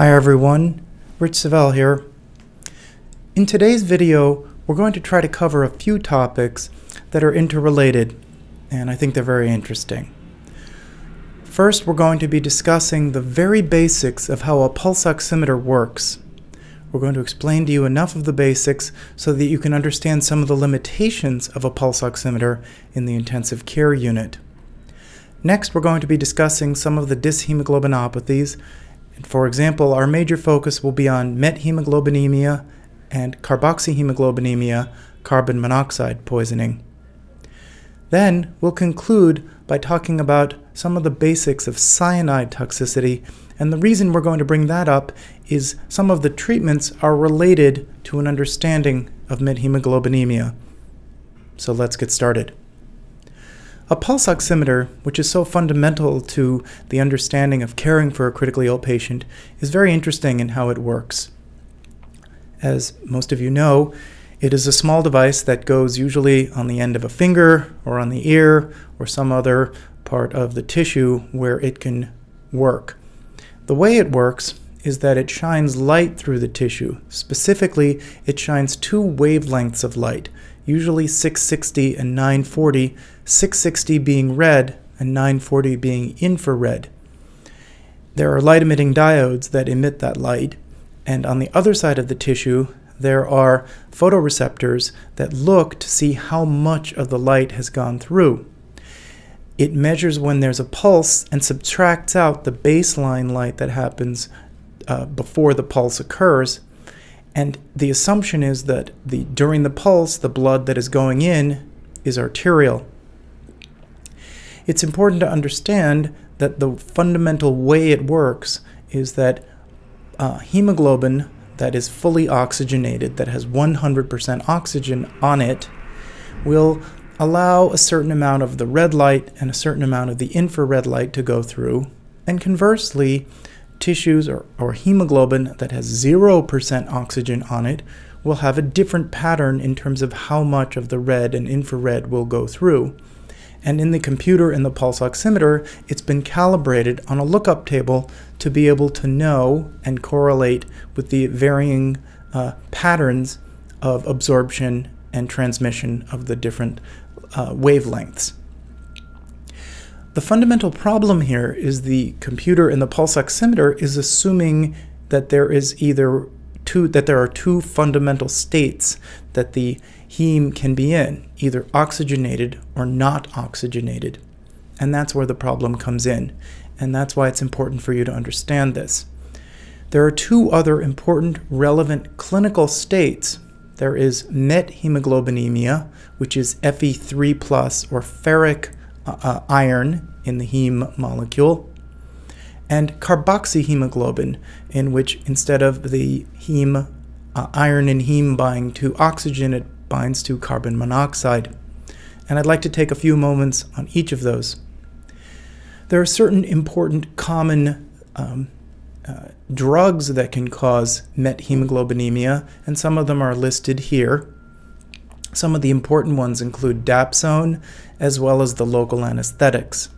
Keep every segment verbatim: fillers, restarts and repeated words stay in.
Hi everyone, Rich Savell here. In today's video, we're going to try to cover a few topics that are interrelated, and I think they're very interesting. First, we're going to be discussing the very basics of how a pulse oximeter works. We're going to explain to you enough of the basics so that you can understand some of the limitations of a pulse oximeter in the intensive care unit. Next, we're going to be discussing some of the dyshemoglobinopathies. For example, our major focus will be on methemoglobinemia and carboxyhemoglobinemia, carbon monoxide poisoning. Then we'll conclude by talking about some of the basics of cyanide toxicity, and the reason we're going to bring that up is some of the treatments are related to an understanding of methemoglobinemia. So let's get started. A pulse oximeter, which is so fundamental to the understanding of caring for a critically ill patient, is very interesting in how it works. As most of you know, it is a small device that goes usually on the end of a finger or on the ear or some other part of the tissue where it can work. The way it works is that it shines light through the tissue. Specifically, it shines two wavelengths of light, usually six sixty and nine forty, six sixty being red and nine forty being infrared. There are light-emitting diodes that emit that light, and on the other side of the tissue there are photoreceptors that look to see how much of the light has gone through. It measures when there's a pulse and subtracts out the baseline light that happens uh, before the pulse occurs. And the assumption is that the, during the pulse, the blood that is going in is arterial. It's important to understand that the fundamental way it works is that uh, hemoglobin that is fully oxygenated, that has one hundred percent oxygen on it, will allow a certain amount of the red light and a certain amount of the infrared light to go through, and conversely, tissues or, or hemoglobin that has zero percent oxygen on it will have a different pattern in terms of how much of the red and infrared will go through. And in the computer and the pulse oximeter, it's been calibrated on a lookup table to be able to know and correlate with the varying uh, patterns of absorption and transmission of the different uh, wavelengths. The fundamental problem here is the computer and the pulse oximeter is assuming that there is either two, that there are two fundamental states that the heme can be in, either oxygenated or not oxygenated. And that's where the problem comes in. And that's why it's important for you to understand this. There are two other important relevant clinical states. There is methemoglobinemia, which is F E three plus or ferric Uh, iron in the heme molecule, and carboxyhemoglobin, in which instead of the heme uh, iron in heme binding to oxygen, it binds to carbon monoxide. And I'd like to take a few moments on each of those. There are certain important common um, uh, drugs that can cause methemoglobinemia, and some of them are listed here. Some of the important ones include dapsone, as well as the local anesthetics.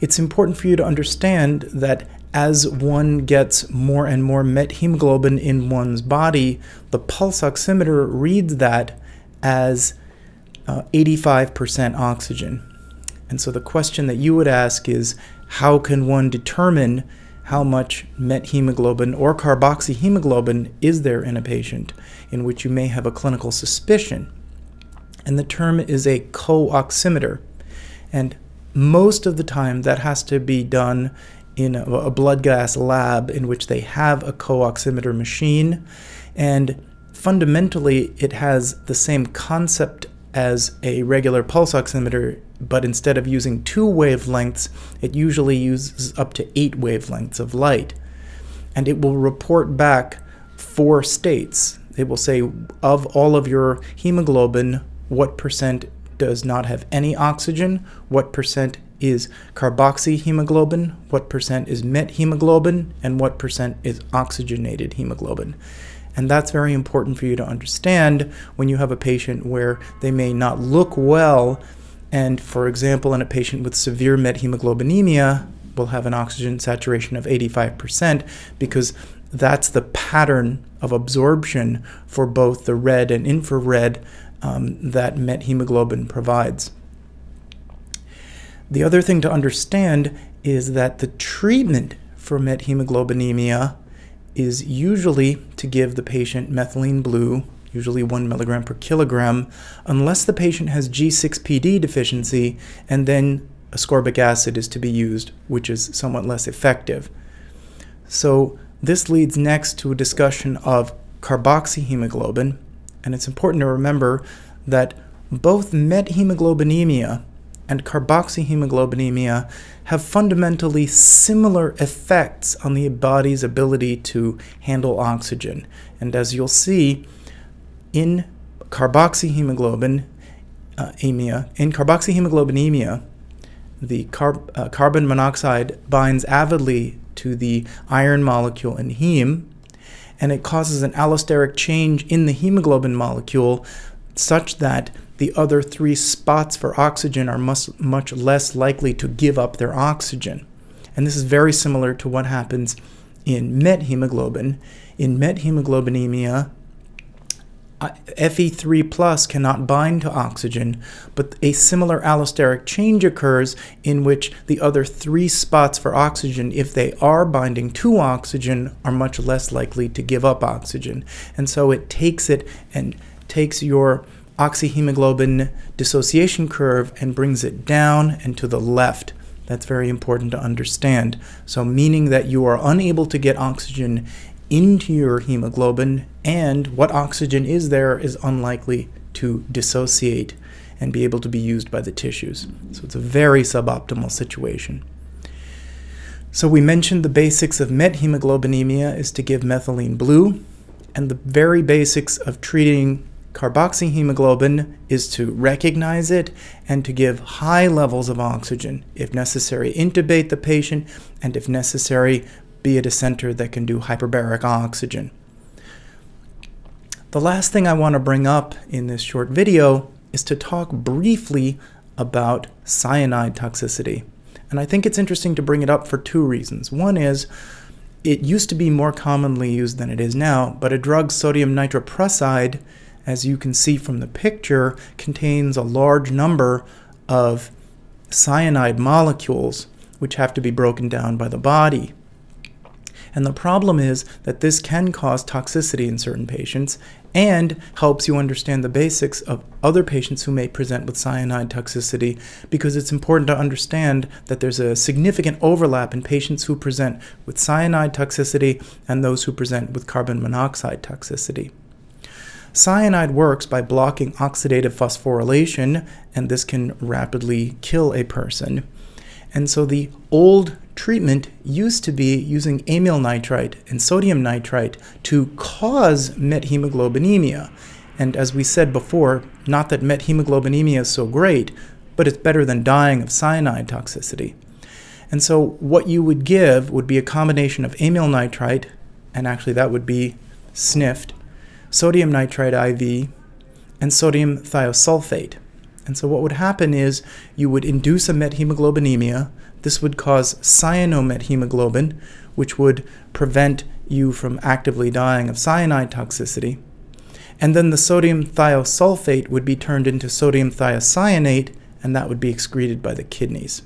It's important for you to understand that as one gets more and more methemoglobin in one's body, the pulse oximeter reads that as uh, eighty-five percent oxygen. And so the question that you would ask is, how can one determine how much methemoglobin or carboxyhemoglobin is there in a patient, in which you may have a clinical suspicion? And the term is a co-oximeter. And most of the time that has to be done in a, a blood gas lab in which they have a co-oximeter machine. And fundamentally it has the same concept as a regular pulse oximeter, but instead of using two wavelengths, it usually uses up to eight wavelengths of light. And it will report back four states. It will say, of all of your hemoglobin, what percent does not have any oxygen, what percent is carboxyhemoglobin, what percent is methemoglobin, and what percent is oxygenated hemoglobin. And that's very important for you to understand when you have a patient where they may not look well. And for example, in a patient with severe methemoglobinemia, will have an oxygen saturation of eighty-five percent, because that's the pattern of absorption for both the red and infrared um, that methemoglobin provides. The other thing to understand is that the treatment for methemoglobinemia is usually to give the patient methylene blue, usually one milligram per kilogram, unless the patient has G six P D deficiency, and then ascorbic acid is to be used, which is somewhat less effective. So this leads next to a discussion of carboxyhemoglobin, and it's important to remember that both methemoglobinemia and carboxyhemoglobinemia have fundamentally similar effects on the body's ability to handle oxygen. And as you'll see, in carboxyhemoglobin, uh, emia, in carboxyhemoglobinemia, the car uh, carbon monoxide binds avidly to the iron molecule in heme, and it causes an allosteric change in the hemoglobin molecule such that the other three spots for oxygen are much, much less likely to give up their oxygen. And this is very similar to what happens in methemoglobin. In methemoglobinemia, F E three plus cannot bind to oxygen, but a similar allosteric change occurs in which the other three spots for oxygen, if they are binding to oxygen, are much less likely to give up oxygen. And so it takes it and takes your oxyhemoglobin dissociation curve and brings it down and to the left. That's very important to understand. So meaning that you are unable to get oxygen into your hemoglobin, and what oxygen is there is unlikely to dissociate and be able to be used by the tissues. So it's a very suboptimal situation. So we mentioned the basics of methemoglobinemia is to give methylene blue, and the very basics of treating carboxyhemoglobin is to recognize it and to give high levels of oxygen. If necessary, intubate the patient, and if necessary, be at a center that can do hyperbaric oxygen. The last thing I want to bring up in this short video is to talk briefly about cyanide toxicity. And I think it's interesting to bring it up for two reasons. One is, it used to be more commonly used than it is now, but a drug, sodium nitroprusside, as you can see from the picture, contains a large number of cyanide molecules which have to be broken down by the body. And the problem is that this can cause toxicity in certain patients and helps you understand the basics of other patients who may present with cyanide toxicity, because it's important to understand that there's a significant overlap in patients who present with cyanide toxicity and those who present with carbon monoxide toxicity. Cyanide works by blocking oxidative phosphorylation, and this can rapidly kill a person. And so the old treatment used to be using amyl nitrite and sodium nitrite to cause methemoglobinemia. And as we said before, not that methemoglobinemia is so great, but it's better than dying of cyanide toxicity. And so what you would give would be a combination of amyl nitrite, and actually that would be sniffed, sodium nitrite I V, and sodium thiosulfate. And so what would happen is you would induce a methemoglobinemia. This would cause cyanomethemoglobin, which would prevent you from actively dying of cyanide toxicity. And then the sodium thiosulfate would be turned into sodium thiocyanate, and that would be excreted by the kidneys.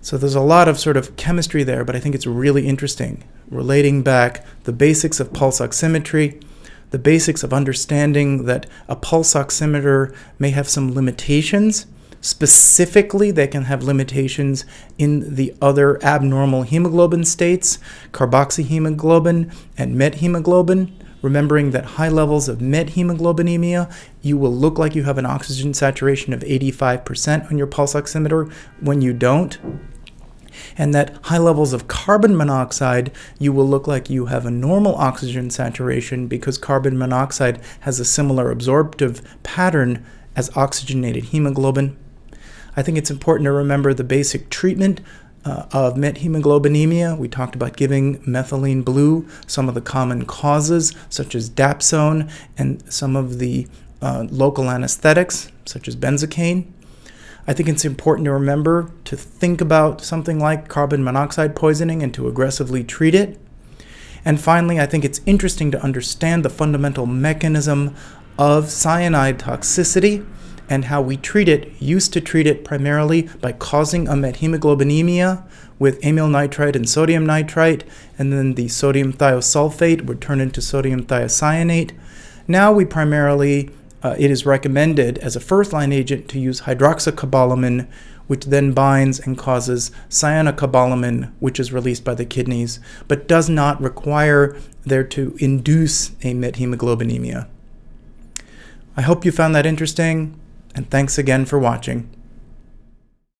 So there's a lot of sort of chemistry there, but I think it's really interesting, relating back the basics of pulse oximetry, the basics of understanding that a pulse oximeter may have some limitations. Specifically, they can have limitations in the other abnormal hemoglobin states, carboxyhemoglobin and methemoglobin. Remembering that high levels of methemoglobinemia, you will look like you have an oxygen saturation of eighty-five percent on your pulse oximeter when you don't. And that high levels of carbon monoxide, you will look like you have a normal oxygen saturation, because carbon monoxide has a similar absorptive pattern as oxygenated hemoglobin. I think it's important to remember the basic treatment Uh, of methemoglobinemia. We talked about giving methylene blue, some of the common causes such as dapsone, and some of the uh, local anesthetics such as benzocaine. I think it's important to remember to think about something like carbon monoxide poisoning and to aggressively treat it. And finally, I think it's interesting to understand the fundamental mechanism of cyanide toxicity and how we treat it, used to treat it primarily by causing a methemoglobinemia with amyl nitrite and sodium nitrite, and then the sodium thiosulfate would turn into sodium thiocyanate. Now we primarily, uh, it is recommended as a first-line agent to use hydroxocobalamin, which then binds and causes cyanocobalamin, which is released by the kidneys, but does not require there to induce a methemoglobinemia. I hope you found that interesting, and thanks again for watching.